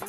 तो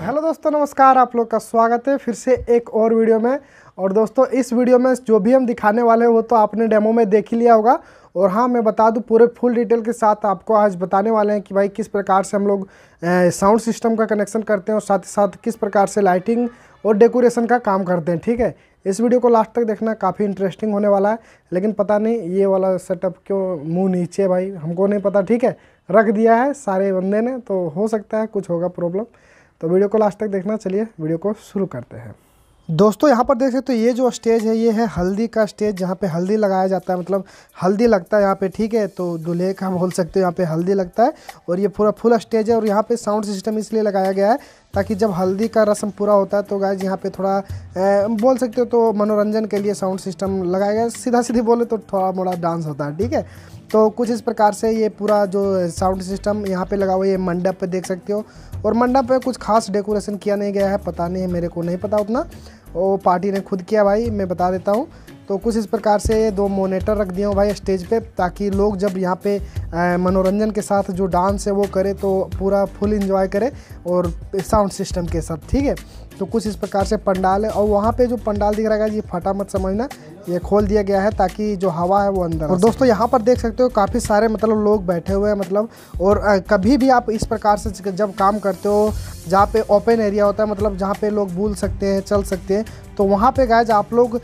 हेलो दोस्तों, नमस्कार। आप लोग का स्वागत है फिर से एक और वीडियो में। और दोस्तों, इस वीडियो में जो भी हम दिखाने वाले हैं वो तो आपने डेमो में देख ही लिया होगा। और हाँ, मैं बता दूं, पूरे फुल डिटेल के साथ आपको आज बताने वाले हैं कि भाई किस प्रकार से हम लोग साउंड सिस्टम का कनेक्शन करते हैं और साथ ही साथ किस प्रकार से लाइटिंग और डेकोरेशन का काम करते हैं। ठीक है, इस वीडियो को लास्ट तक देखना, काफ़ी इंटरेस्टिंग होने वाला है। लेकिन पता नहीं ये वाला सेटअप क्यों मुँह नीचे, भाई हमको नहीं पता। ठीक है, रख दिया है सारे बंदे ने, तो हो सकता है कुछ होगा प्रॉब्लम। तो वीडियो को लास्ट तक देखना। चलिए वीडियो को शुरू करते हैं। दोस्तों, यहाँ पर देख सकते हो, ये जो स्टेज है ये है हल्दी का स्टेज, जहाँ पे हल्दी लगाया जाता है, मतलब हल्दी लगता है यहाँ पे। ठीक है, तो दूल्हे का बोल सकते हो, यहाँ पे हल्दी लगता है। और ये पूरा फुल स्टेज है और यहाँ पे साउंड सिस्टम इसलिए लगाया गया है ताकि जब हल्दी का रस्म पूरा होता है तो गाइस यहाँ पे थोड़ा बोल सकते हो, तो मनोरंजन के लिए साउंड सिस्टम लगाया गया। सीधा सीधी बोले तो थोड़ा मोड़ा डांस होता है। ठीक है, तो कुछ इस प्रकार से ये पूरा जो साउंड सिस्टम यहाँ पे लगा हुआ है, ये मंडप पे देख सकते हो। और मंडप पे कुछ खास डेकोरेशन किया नहीं गया है, पता नहीं, मेरे को नहीं पता उतना, वो पार्टी ने खुद किया भाई, मैं बता देता हूँ। तो कुछ इस प्रकार से ये दो मॉनिटर रख दिए हो भाई स्टेज पे, ताकि लोग जब यहाँ पे मनोरंजन के साथ जो डांस है वो करे तो पूरा फुल एंजॉय करे, और साउंड सिस्टम के साथ। ठीक है, तो कुछ इस प्रकार से पंडाल है। और वहाँ पे जो पंडाल दिख रहा है, ये फटा मत समझना, ये खोल दिया गया है ताकि जो हवा है वो अंदर। और दोस्तों, यहाँ पर देख सकते हो काफ़ी सारे मतलब लोग बैठे हुए हैं, मतलब। और कभी भी आप इस प्रकार से जब काम करते हो जहाँ पे ओपन एरिया होता है, मतलब जहाँ पे लोग बोल सकते हैं, चल सकते हैं, तो वहाँ पे गाइस आप लोग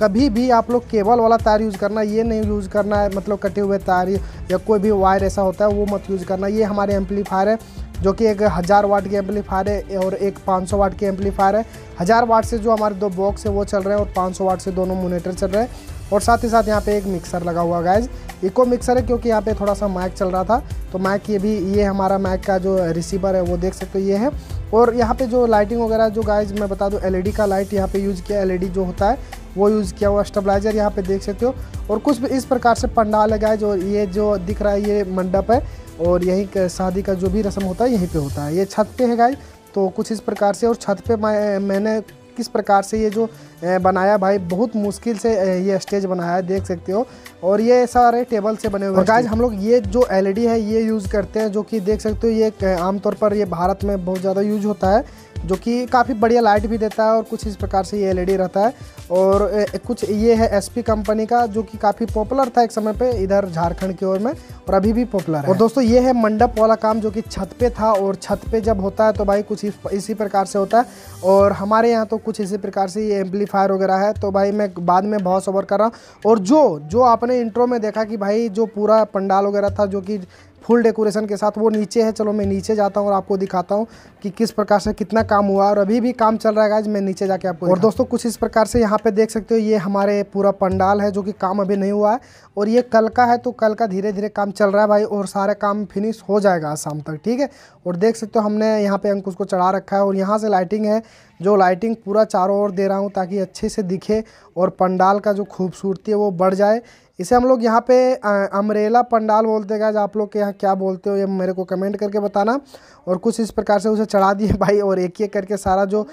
कभी भी आप लोग केबल वाला तार यूज़ करना, ये नहीं यूज़ करना है, मतलब कटे हुए तार या कोई भी वायर ऐसा होता है वो मत यूज़ करना। ये हमारे एम्पलीफायर है जो कि एक 1000 वाट की एम्पलीफायर है और एक 500 वाट की एम्पलीफायर है। 1000 वाट से जो हमारे दो बॉक्स है वो चल रहे हैं, और 500 वाट से दोनों मोनीटर चल रहे हैं। और साथ ही साथ यहाँ पे एक मिक्सर लगा हुआ गाइज, इको मिक्सर है, क्योंकि यहाँ पे थोड़ा सा माइक चल रहा था। तो माइक ये भी, ये हमारा माइक का जो रिसीवर है वो देख सकते हो, ये है। और यहाँ पे जो लाइटिंग वगैरह, जो गाइज मैं बता दूँ, LED का लाइट यहाँ पे यूज़ किया, LED जो होता है वो यूज़ किया हुआ। स्टेबलाइजर यहाँ पे देख सकते हो। और कुछ भी इस प्रकार से पंडाल है गाइज। और ये जो दिख रहा है ये मंडप है, और यहीं शादी का जो भी रस्म होता है यहीं पे होता है। ये छत पे है गाइज, तो कुछ इस प्रकार से। और छत पे मैंने किस प्रकार से ये जो बनाया भाई, बहुत मुश्किल से ये स्टेज बनाया है, देख सकते हो। और ये सारे टेबल से बने हुए। और गाइज, हम लोग ये जो LED है ये यूज़ करते हैं, जो कि देख सकते हो, ये आमतौर पर ये भारत में बहुत ज़्यादा यूज होता है, जो कि काफ़ी बढ़िया लाइट भी देता है। और कुछ इस प्रकार से ये LED रहता है। और कुछ ये है SP कंपनी का, जो कि काफ़ी पॉपुलर था एक समय पे इधर झारखंड की ओर में, और अभी भी पॉपुलर है। और दोस्तों, ये है मंडप वाला काम, जो कि छत पे था। और छत पे जब होता है तो भाई कुछ इसी प्रकार से होता है। और हमारे यहाँ तो कुछ इसी प्रकार से ये एम्पलीफायर वगैरह है। तो भाई मैं बाद में बहुत सबर कर रहा हूँ। और जो आपने इंट्रो में देखा कि भाई जो पूरा पंडाल वगैरह था, जो कि फुल डेकोरेशन के साथ, वो नीचे है। चलो मैं नीचे जाता हूँ और आपको दिखाता हूँ कि किस प्रकार से कितना काम हुआ, और अभी भी काम चल रहा है गाइज। मैं नीचे जाके आपको। और दोस्तों, कुछ इस प्रकार से यहाँ पे देख सकते हो, ये हमारे पूरा पंडाल है, जो कि काम अभी नहीं हुआ है। और ये कल का है, तो कल का धीरे धीरे काम चल रहा है भाई, और सारा काम फिनिश हो जाएगा शाम तक। ठीक है, और देख सकते हो हमने यहाँ पे अंकुश को चढ़ा रखा है। और यहाँ से लाइटिंग है, जो लाइटिंग पूरा चारों ओर दे रहा हूँ ताकि अच्छे से दिखे और पंडाल का जो खूबसूरती है वो बढ़ जाए। इसे हम लोग यहाँ पे अम्ब्रेला पंडाल बोलते हैं गाइज। आप लोग के यहाँ क्या बोलते हो ये मेरे को कमेंट करके बताना। और कुछ इस प्रकार से उसे चढ़ा दिए भाई, और एक एक करके सारा जो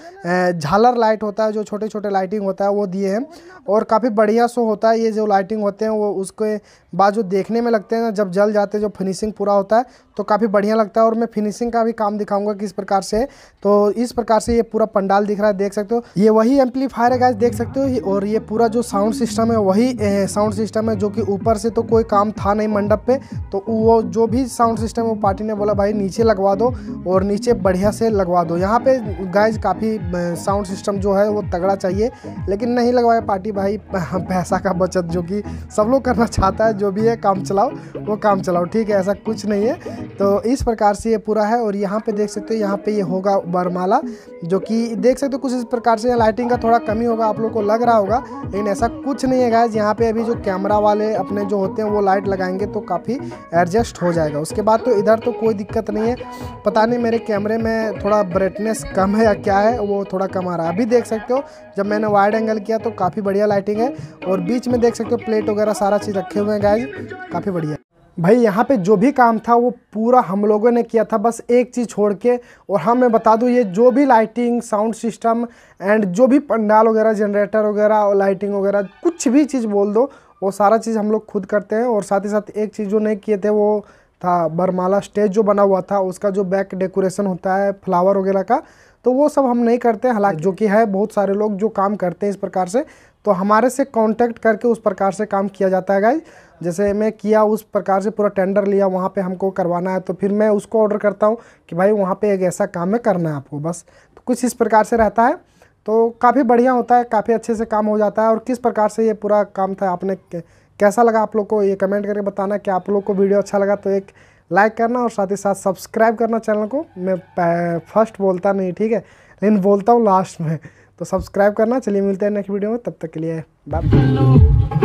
झालर लाइट होता है, जो छोटे छोटे लाइटिंग होता है, वो दिए हैं। और काफ़ी बढ़िया शो होता है। ये जो लाइटिंग होते हैं वो उसके बाद जो देखने में लगते हैं ना, जब जल जाते हैं, जो फिनिशिंग पूरा होता है तो काफ़ी बढ़िया लगता है। और मैं फिनिशिंग का भी काम दिखाऊंगा किस प्रकार से। तो इस प्रकार से ये पूरा पंडाल दिख रहा है, देख सकते हो। ये वही एम्पलीफायर है गाइस, देख सकते हो। और ये पूरा जो साउंड सिस्टम है वही साउंड सिस्टम है, जो कि ऊपर से तो कोई काम था नहीं मंडप पे, तो वो जो भी साउंड सिस्टम है वो पार्टी ने बोला भाई नीचे लगवा दो, और नीचे बढ़िया से लगवा दो। यहाँ पे गाइज काफ़ी साउंड सिस्टम जो है वो तगड़ा चाहिए, लेकिन नहीं लगवाया पार्टी भाई। पैसा का बचत जो कि सब लोग करना चाहता है, जो भी है काम चलाओ वो काम चलाओ। ठीक है, ऐसा कुछ नहीं है। तो इस प्रकार से ये पूरा है। और यहाँ पे देख सकते हो, यहाँ पे ये होगा वरमाला, जो कि देख सकते हो। कुछ इस प्रकार से लाइटिंग का थोड़ा कमी होगा आप लोग को लग रहा होगा, लेकिन ऐसा कुछ नहीं है गाइज। यहाँ पे अभी जो कैमरा वाले अपने जो होते हैं वो लाइट लगाएंगे तो काफ़ी एडजस्ट हो जाएगा। उसके बाद तो इधर तो कोई दिक्कत नहीं है। पता नहीं मेरे कैमरे में थोड़ा ब्राइटनेस कम है या क्या है, वो थोड़ा कम आ रहा है। अभी देख सकते हो जब मैंने वाइड एंगल किया तो काफ़ी बढ़िया लाइटिंग है। और बीच में देख सकते हो प्लेट वगैरह सारा चीज़ रखे हुए हैं गाइज, काफ़ी बढ़िया। भाई यहाँ पे जो भी काम था वो पूरा हम लोगों ने किया था, बस एक चीज़ छोड़ के। और हाँ मैं बता दूँ, ये जो भी लाइटिंग, साउंड सिस्टम एंड जो भी पंडाल वगैरह, जनरेटर वगैरह और लाइटिंग वगैरह, कुछ भी चीज़ बोल दो, वो सारा चीज़ हम लोग खुद करते हैं। और साथ ही साथ एक चीज़ जो नहीं किए थे वो था बरमाला स्टेज जो बना हुआ था, उसका जो बैक डेकोरेशन होता है फ्लावर वगैरह का, तो वो सब हम नहीं करते। हालांकि जो कि है बहुत सारे लोग जो काम करते हैं इस प्रकार से, तो हमारे से कांटेक्ट करके उस प्रकार से काम किया जाता है गाइज। जैसे मैं किया उस प्रकार से पूरा टेंडर लिया, वहाँ पे हमको करवाना है तो फिर मैं उसको ऑर्डर करता हूँ कि भाई वहाँ पे एक ऐसा काम है, करना है आपको बस। तो कुछ इस प्रकार से रहता है, तो काफ़ी बढ़िया होता है, काफ़ी अच्छे से काम हो जाता है। और किस प्रकार से ये पूरा काम था, आपने कैसा लगा आप लोग को ये कमेंट करके बताना। कि आप लोग को वीडियो अच्छा लगा तो एक लाइक करना और साथ ही साथ सब्सक्राइब करना चैनल को। मैं फर्स्ट बोलता नहीं, ठीक है, लेकिन बोलता हूँ लास्ट में, तो सब्सक्राइब करना। चलिए मिलते हैं नेक्स्ट वीडियो में, तब तक के लिए बाय।